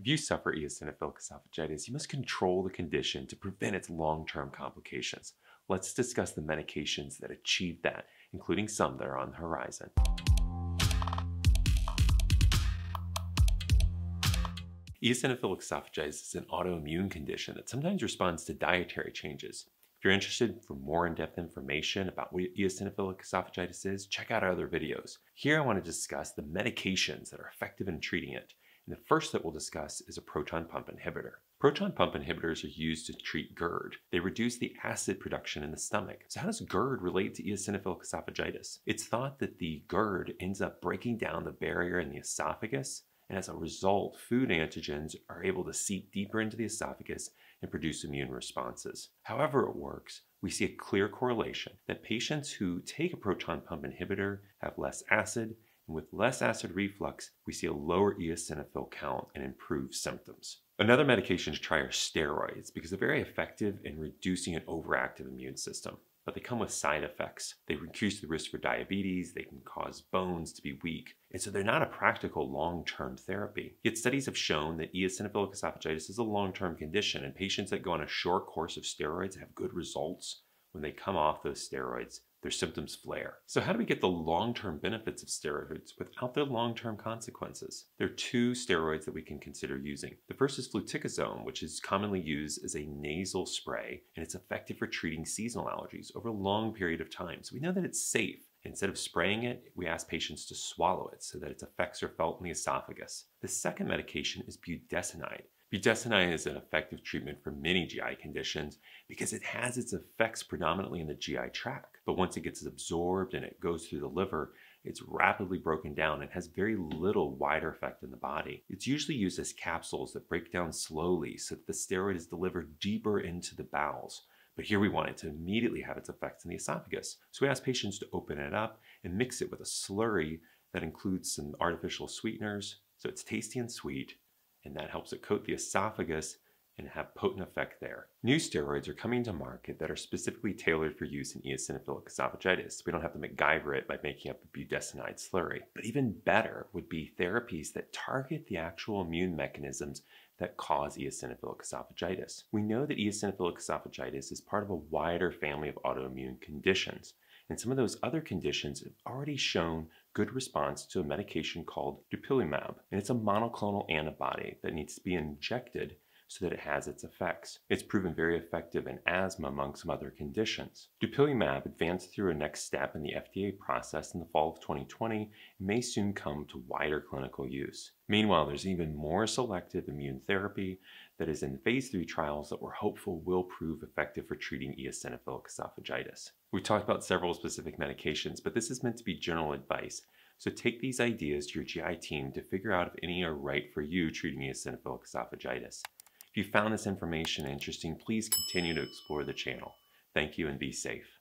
If you suffer eosinophilic esophagitis, you must control the condition to prevent its long-term complications. Let's discuss the medications that achieve that, including some that are on the horizon. Eosinophilic esophagitis is an autoimmune condition that sometimes responds to dietary changes. If you're interested for more in-depth information about what eosinophilic esophagitis is, check out our other videos. Here I want to discuss the medications that are effective in treating it. And the first that we'll discuss is a proton pump inhibitor. Proton pump inhibitors are used to treat GERD. They reduce the acid production in the stomach. So how does GERD relate to eosinophilic esophagitis? It's thought that the GERD ends up breaking down the barrier in the esophagus, and as a result, food antigens are able to seep deeper into the esophagus and produce immune responses. However it works, we see a clear correlation that patients who take a proton pump inhibitor have less acid, and with less acid reflux, we see a lower eosinophil count and improved symptoms. Another medication to try are steroids because they're very effective in reducing an overactive immune system, but they come with side effects. They reduce the risk for diabetes, they can cause bones to be weak, and so they're not a practical long-term therapy. Yet studies have shown that eosinophilic esophagitis is a long-term condition, and patients that go on a short course of steroids have good results. When they come off those steroids, their symptoms flare. So how do we get the long-term benefits of steroids without their long-term consequences? There are two steroids that we can consider using. The first is fluticasone, which is commonly used as a nasal spray, and it's effective for treating seasonal allergies over a long period of time. So we know that it's safe. Instead of spraying it, we ask patients to swallow it so that its effects are felt in the esophagus. The second medication is budesonide. Budesonide is an effective treatment for many GI conditions because it has its effects predominantly in the GI tract. But once it gets absorbed and it goes through the liver, it's rapidly broken down and has very little wider effect in the body. It's usually used as capsules that break down slowly so that the steroid is delivered deeper into the bowels. But here we want it to immediately have its effects in the esophagus. So we ask patients to open it up and mix it with a slurry that includes some artificial sweeteners, so it's tasty and sweet, and that helps it coat the esophagus and have potent effect there. New steroids are coming to market that are specifically tailored for use in eosinophilic esophagitis. We don't have to MacGyver it by making up a budesonide slurry. But even better would be therapies that target the actual immune mechanisms that cause eosinophilic esophagitis. We know that eosinophilic esophagitis is part of a wider family of autoimmune conditions, and some of those other conditions have already shown good response to a medication called dupilumab, and it's a monoclonal antibody that needs to be injected so that it has its effects. It's proven very effective in asthma among some other conditions. Dupilumab advanced through a next step in the FDA process in the fall of 2020 and may soon come to wider clinical use. Meanwhile, there's even more selective immune therapy that is in phase 3 trials that we're hopeful will prove effective for treating eosinophilic esophagitis. We've talked about several specific medications, but this is meant to be general advice. So take these ideas to your GI team to figure out if any are right for you treating eosinophilic esophagitis. If you found this information interesting, please continue to explore the channel. Thank you and be safe.